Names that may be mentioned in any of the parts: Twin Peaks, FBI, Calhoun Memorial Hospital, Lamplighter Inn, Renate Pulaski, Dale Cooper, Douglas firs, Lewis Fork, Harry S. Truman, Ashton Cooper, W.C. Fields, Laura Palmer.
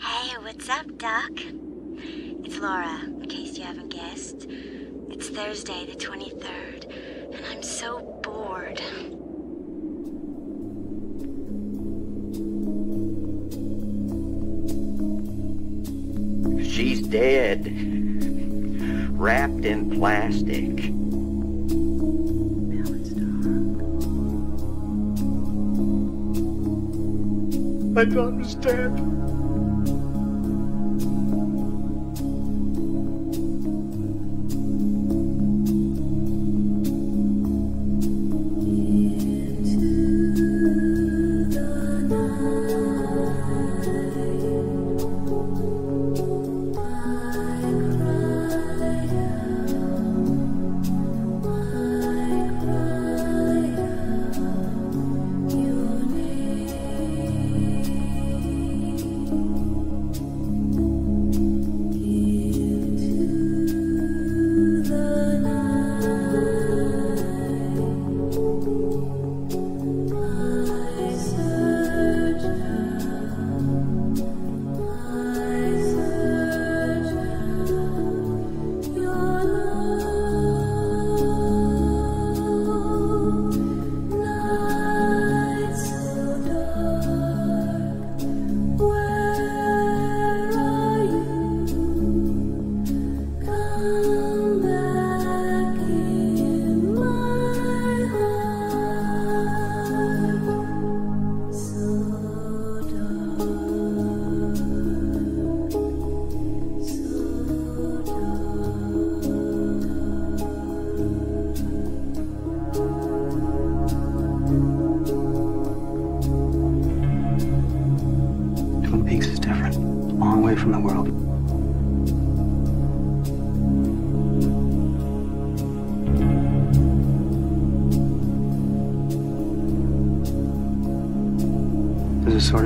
Hey, what's up, Doc? It's Laura, in case you haven't guessed. It's Thursday, the 23rd, and I'm so bored. She's dead, wrapped in plastic. My daughter's dead.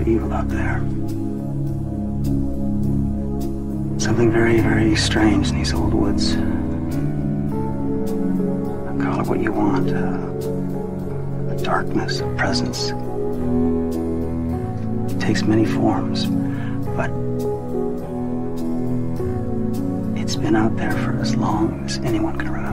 Evil out there. Something very, very strange in these old woods. Call it what you want. A darkness, a presence. It takes many forms, but it's been out there for as long as anyone can remember.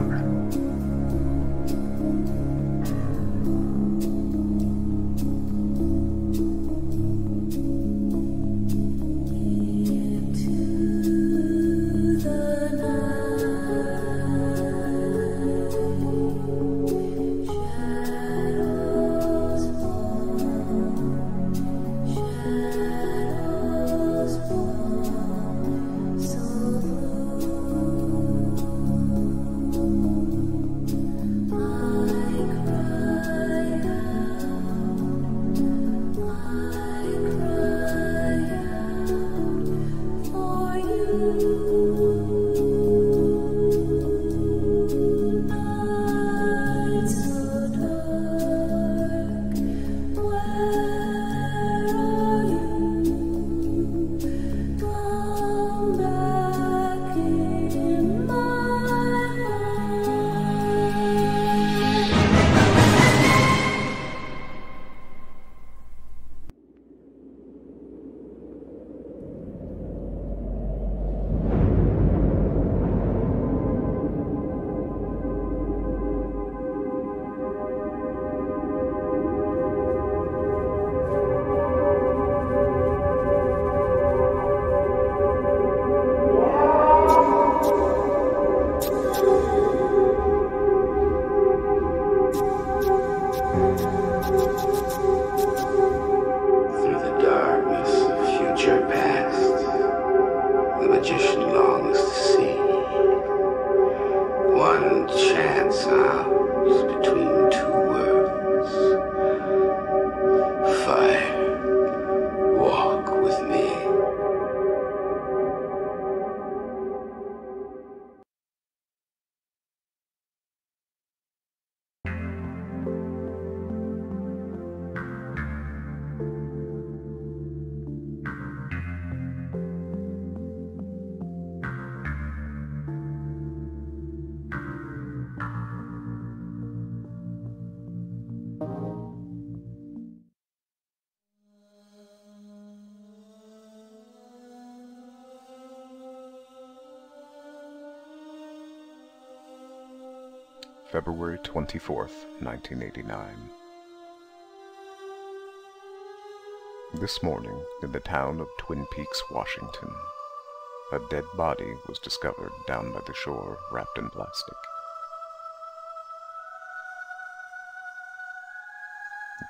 February 24th, 1989. This morning, in the town of Twin Peaks, Washington, a dead body was discovered down by the shore, wrapped in plastic.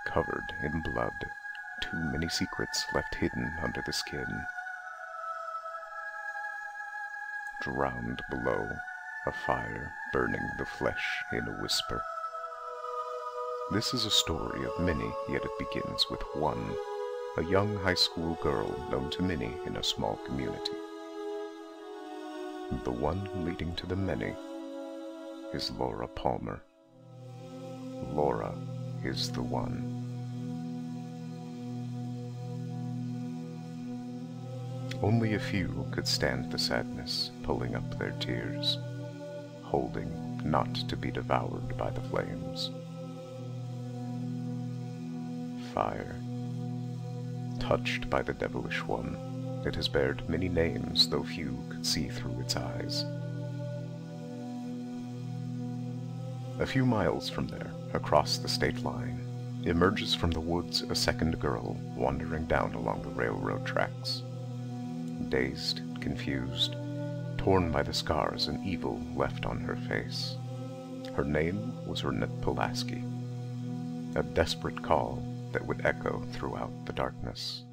Covered in blood, too many secrets left hidden under the skin. Drowned below, a fire burning the flesh in a whisper. This is a story of many, yet it begins with one, a young high school girl known to many in a small community. The one leading to the many is Laura Palmer. Laura is the one. Only a few could stand the sadness, pulling up their tears, holding not to be devoured by the flames. Fire. Touched by the devilish one, it has bared many names, though few could see through its eyes. A few miles from there, across the state line, emerges from the woods a second girl wandering down along the railroad tracks. Dazed, confused, torn by the scars and evil left on her face. Her name was Renate Pulaski, a desperate call that would echo throughout the darkness.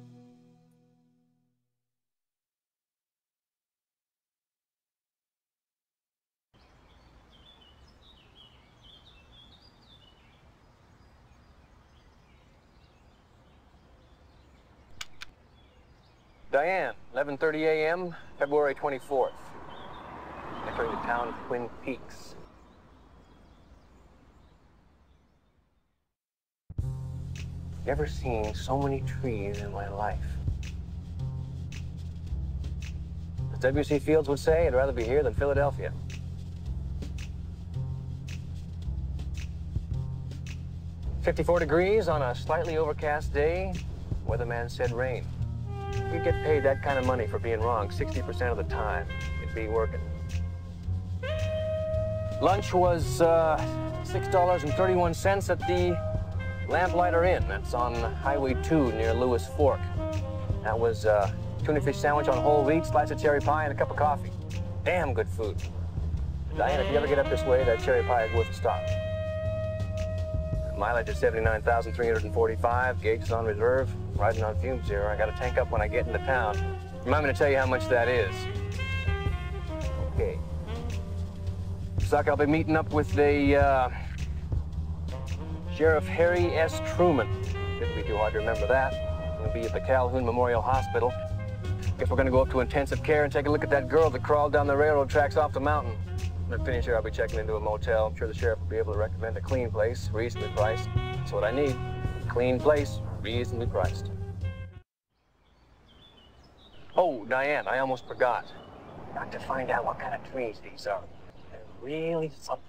Diane, 11:30 a.m., February 24th. Entering the town of Twin Peaks. Never seen so many trees in my life. As W.C. Fields would say, I'd rather be here than Philadelphia. "54 degrees on a slightly overcast day. Weatherman said rain." You get paid that kind of money for being wrong 60% of the time. It'd be working. Lunch was $6.31 at the Lamplighter Inn. That's on Highway 2 near Lewis Fork. That was a tuna fish sandwich on whole wheat, slice of cherry pie, and a cup of coffee. Damn good food. Diane, if you ever get up this way, that cherry pie is worth a stop. Mileage is 79,345, gauge is on reserve. Riding on fumes here. I gotta tank up when I get into town. Remind me to tell you how much that is. Okay. Suck, I'll be meeting up with the Sheriff Harry S. Truman. Shouldn't be too hard to remember that. He'll be at the Calhoun Memorial Hospital. Guess we're gonna go up to intensive care and take a look at that girl that crawled down the railroad tracks off the mountain. When I finish here, I'll be checking into a motel. I'm sure the sheriff will be able to recommend a clean place, reasonably priced. That's what I need. A clean place. Reasonably priced. Oh, Diane, I almost forgot. Got to find out what kind of trees these are. They're really something.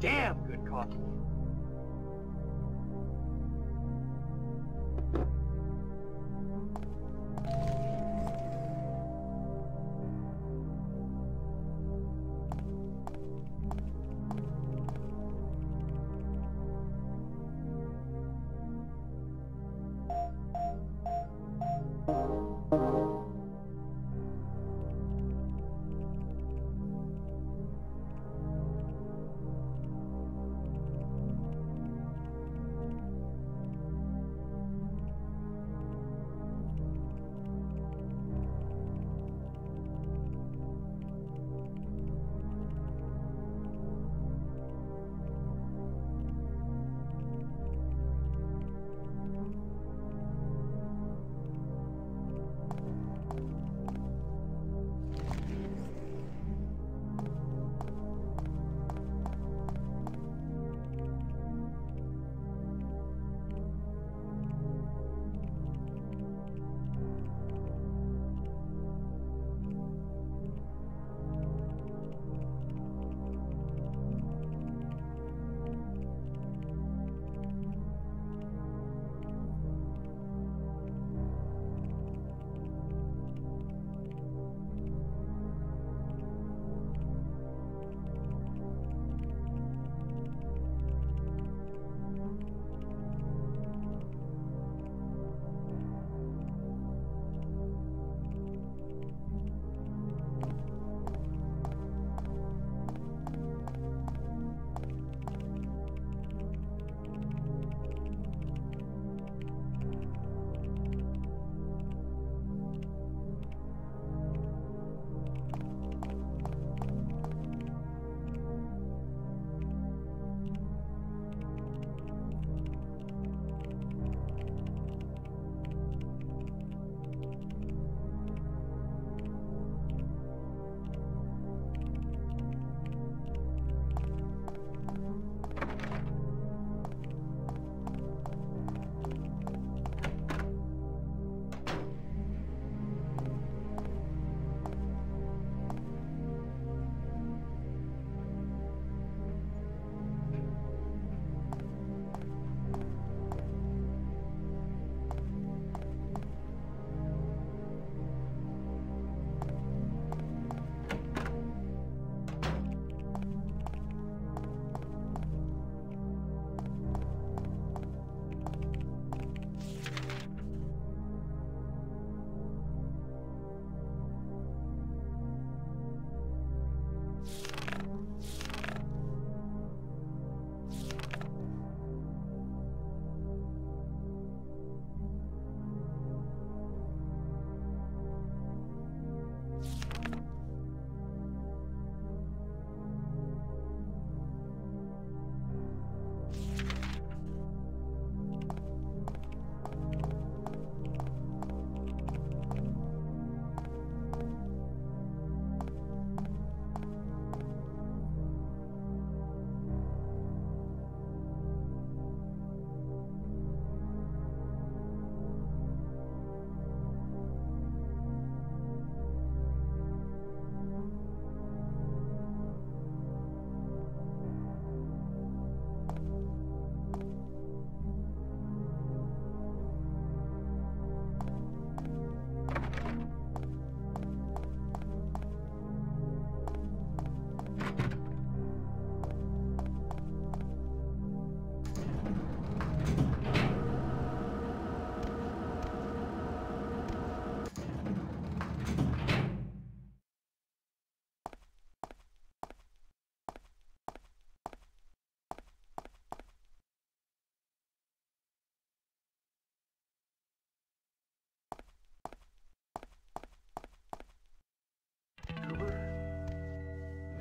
damn good coffee.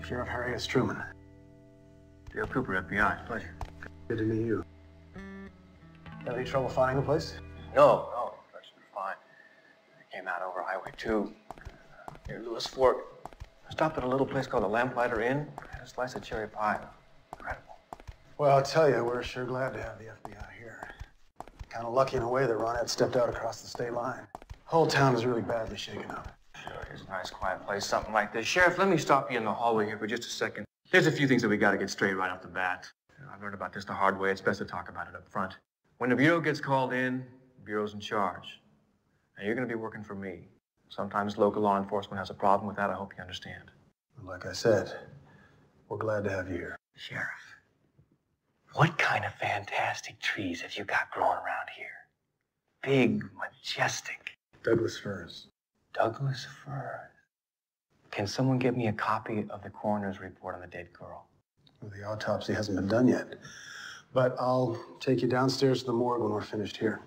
Sheriff Harry S. Truman. Dale Cooper, FBI. Pleasure. Good to meet you. Have any trouble finding the place? No. It's been fine. I came out over Highway 2 near Lewis Fork. I stopped at a little place called the Lamplighter Inn. Had a slice of cherry pie. Incredible. Well, I'll tell you, we're sure glad to have the FBI here. Kind of lucky in a way that Renate stepped out across the state line. The whole town is really badly shaken up. Sure, it's a nice, quiet place, something like this. Sheriff, let me stop you in the hallway here for just a second. There's a few things that we got to get straight right off the bat. I've learned about this the hard way. It's best to talk about it up front. When the Bureau gets called in, the Bureau's in charge. And you're going to be working for me. Sometimes local law enforcement has a problem with that. I hope you understand. Like I said, we're glad to have you here. Sheriff, what kind of fantastic trees have you got growing around here? Big, majestic. Douglas firs. Douglas firs. Can someone get me a copy of the coroner's report on the dead girl? Well, the autopsy hasn't been done yet, but I'll take you downstairs to the morgue when we're finished here.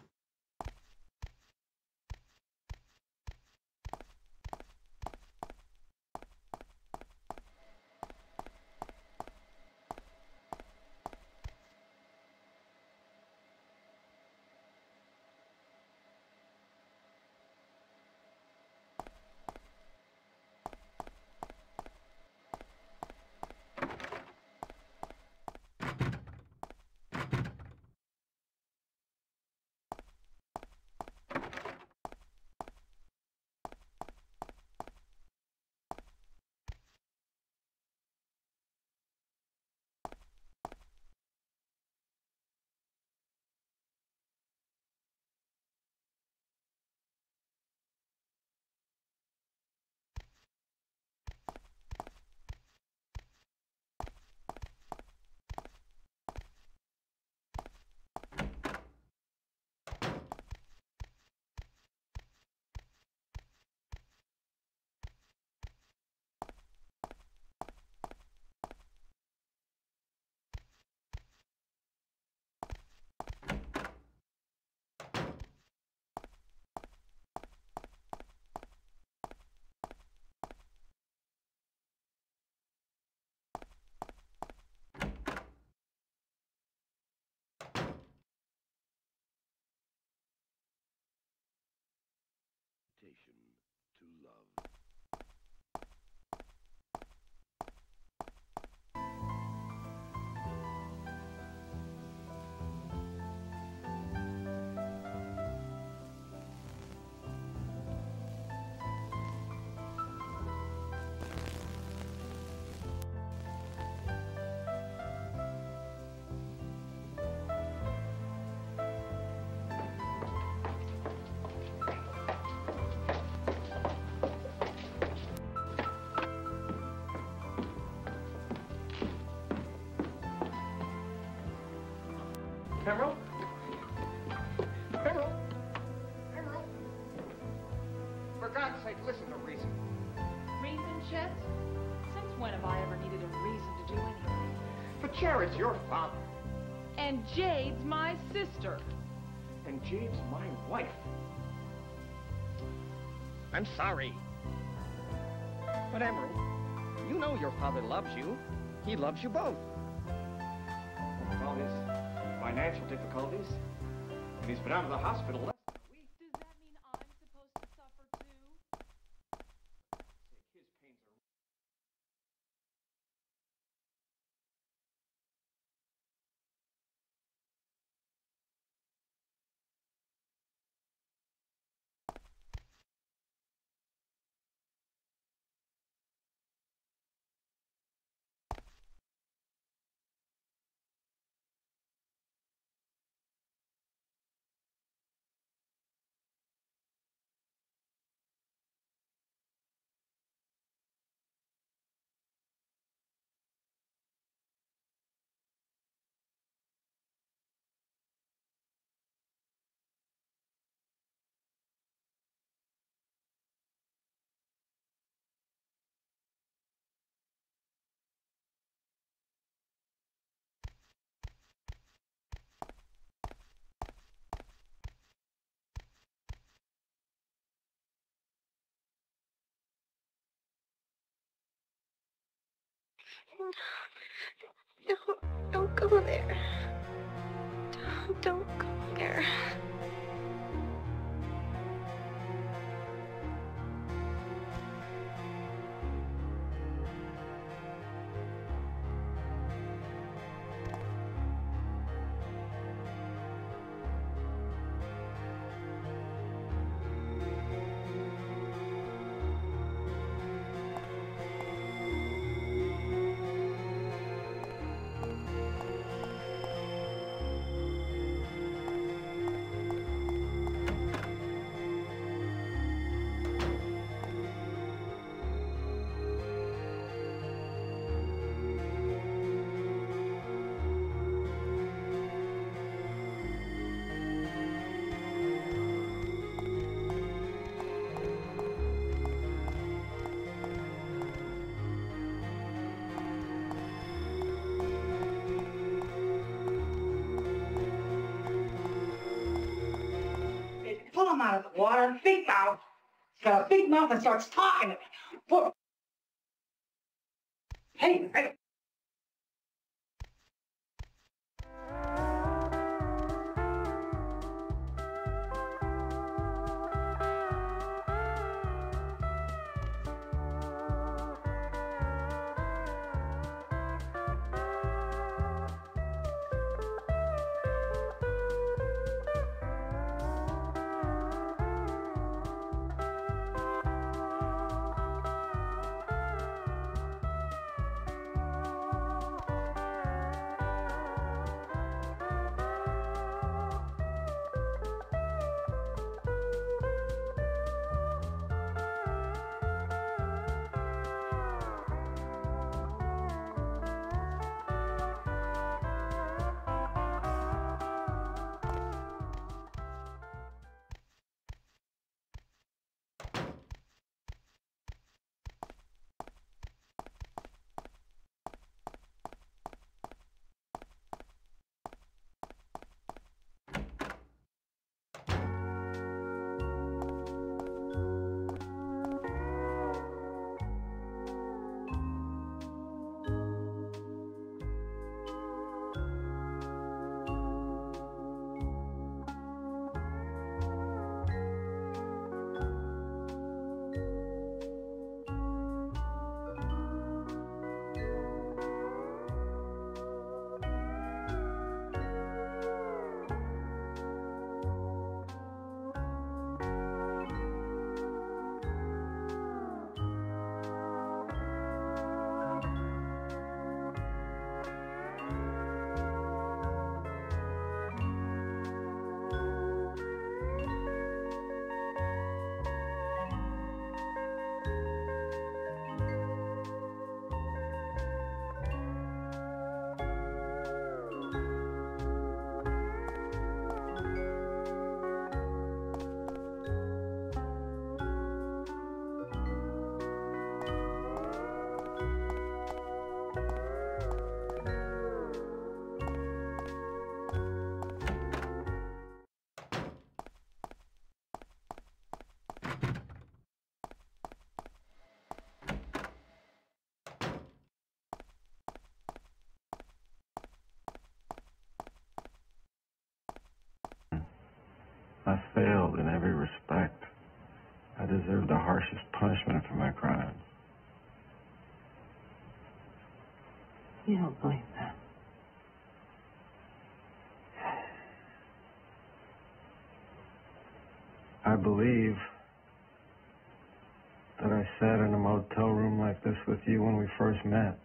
Emerald? Emerald? Emerald? For God's sake, listen to reason. Reason, Chet? Since when have I ever needed a reason to do anything? But Jared's your father. And Jade's my sister. And Jade's my wife. I'm sorry. But Emerald, you know your father loves you. He loves you both. With all this financial difficulties, and he's been out of the hospital less than a week. Does that mean I'm supposed to suffer to? No, don't go there. Don't go there. come out of the water, big mouth. He's got a big mouth and starts talking to me. Boy. Hey, hey. I failed in every respect. I deserved the harshest punishment for my crimes. You don't believe that. I believe that I sat in a motel room like this with you when we first met.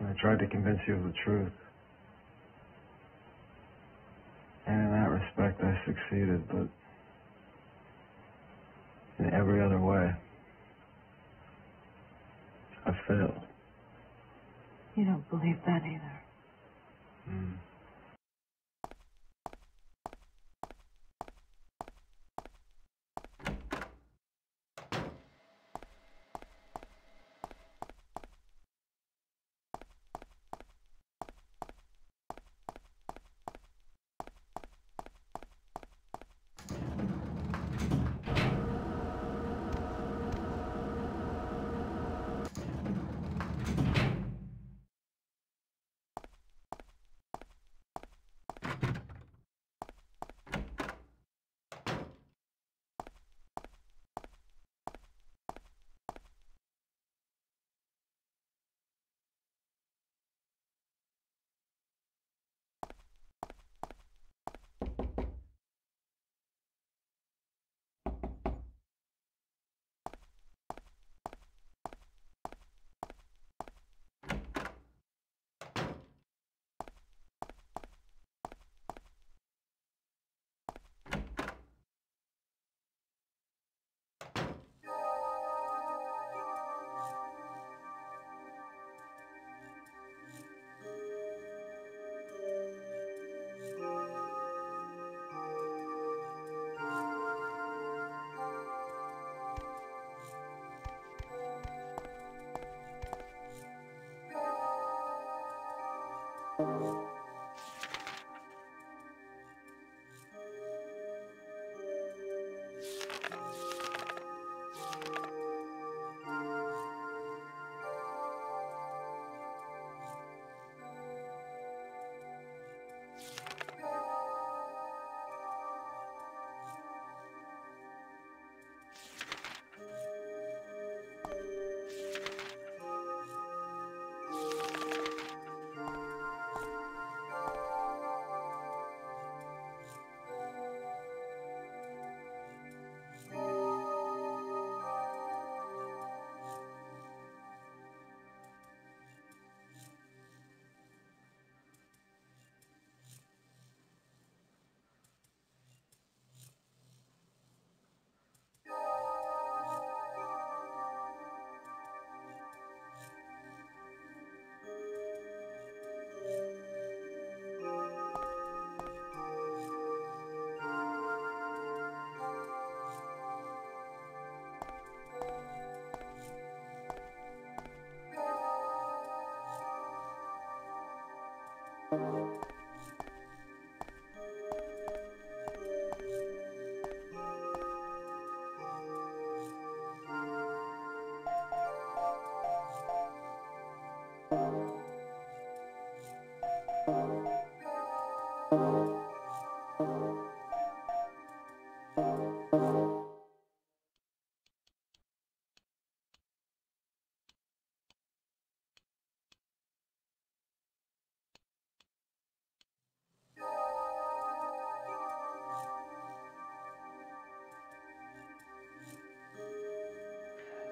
And I tried to convince you of the truth. I succeeded, but in every other way, I failed. You don't believe that either. Mm.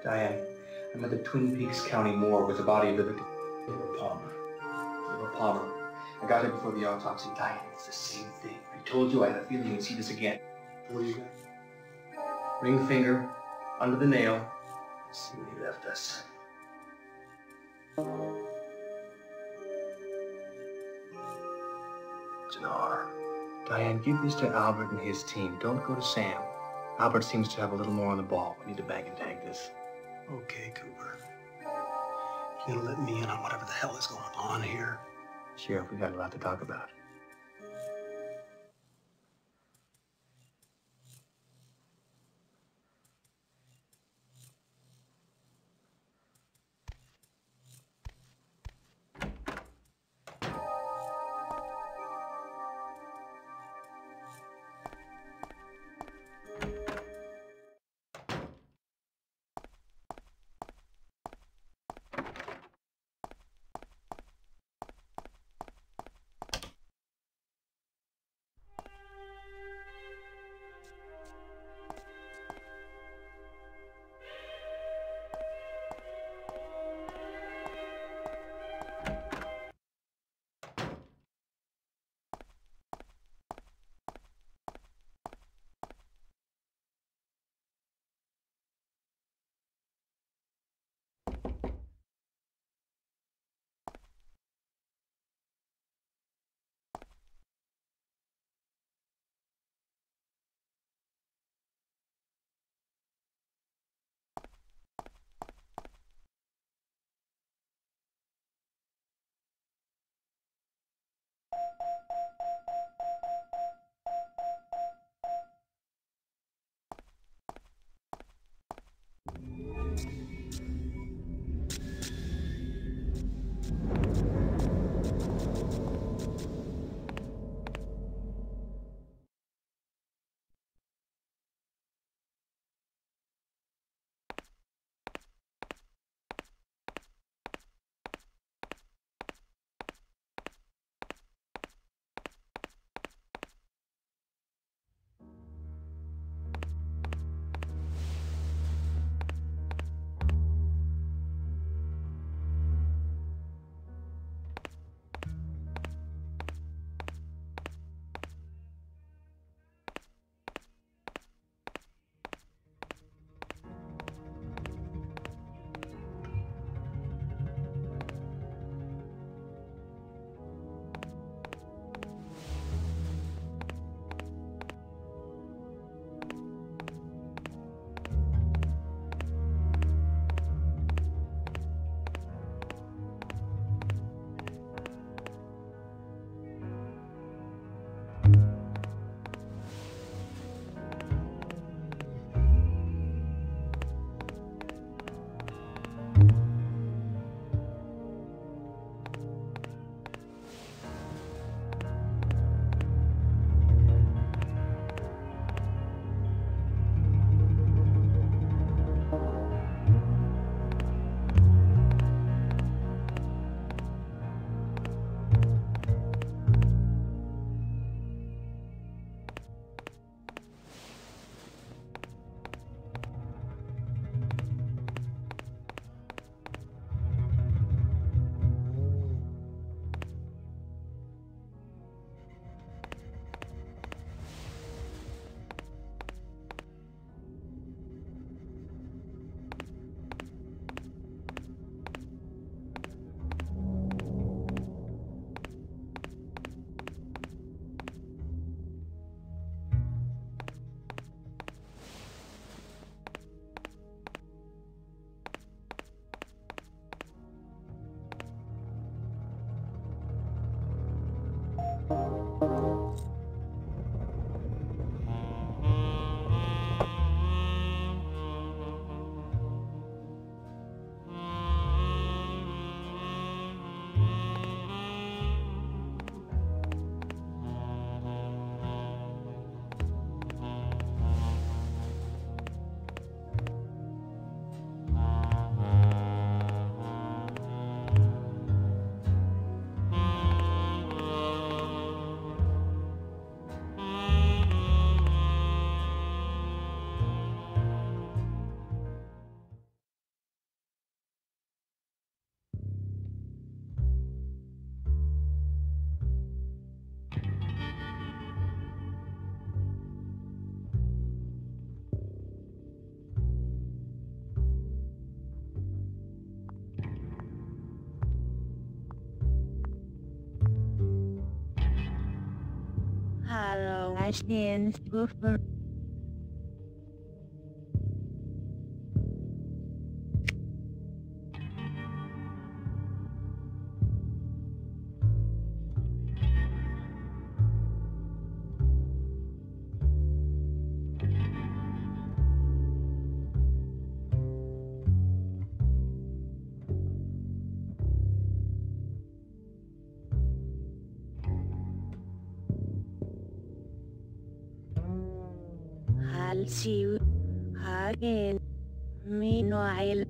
Diane, I'm at the Twin Peaks County morgue with the body of Laura Palmer. I got here before the autopsy. Diane, it's the same thing. I told you I had a feeling you'd see this again. What do you got? Ring finger, under the nail. Let's see where he left us. It's an R. Diane, give this to Albert and his team. Don't go to Sam. Albert seems to have a little more on the ball. We need to bag and tag this. Okay, Cooper. You're gonna let me in on whatever the hell is going on here? Sheriff, we got a lot to talk about. Hello, Ashton Cooper. See again. Meanwhile.